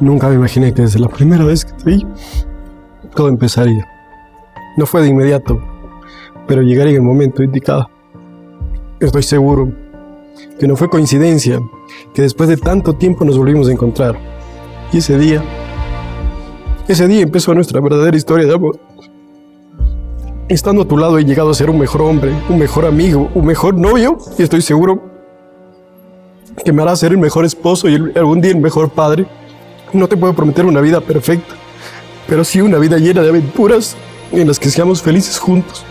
Nunca me imaginé que desde la primera vez que te vi, todo empezaría. No fue de inmediato, pero llegaría en el momento indicado. Estoy seguro que no fue coincidencia que después de tanto tiempo nos volvimos a encontrar. Y ese día empezó nuestra verdadera historia de amor. Estando a tu lado he llegado a ser un mejor hombre, un mejor amigo, un mejor novio, y estoy seguro que me hará ser el mejor esposo y algún día el mejor padre. No te puedo prometer una vida perfecta, pero sí una vida llena de aventuras en las que seamos felices juntos.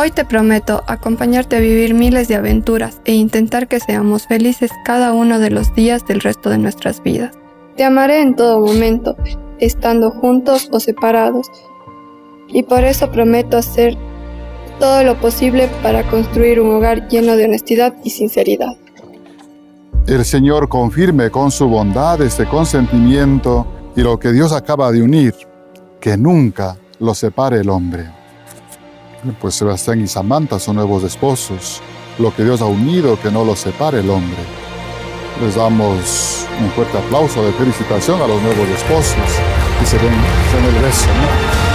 Hoy te prometo acompañarte a vivir miles de aventuras e intentar que seamos felices cada uno de los días del resto de nuestras vidas. Te amaré en todo momento, estando juntos o separados, y por eso prometo hacer todo lo posible para construir un hogar lleno de honestidad y sinceridad. El Señor confirme con su bondad este consentimiento y lo que Dios acaba de unir, que nunca lo separe el hombre. Pues Sebastián y Samantha son nuevos esposos. Lo que Dios ha unido, que no lo separe el hombre. Les damos un fuerte aplauso de felicitación a los nuevos esposos. Y se den el beso, ¿no?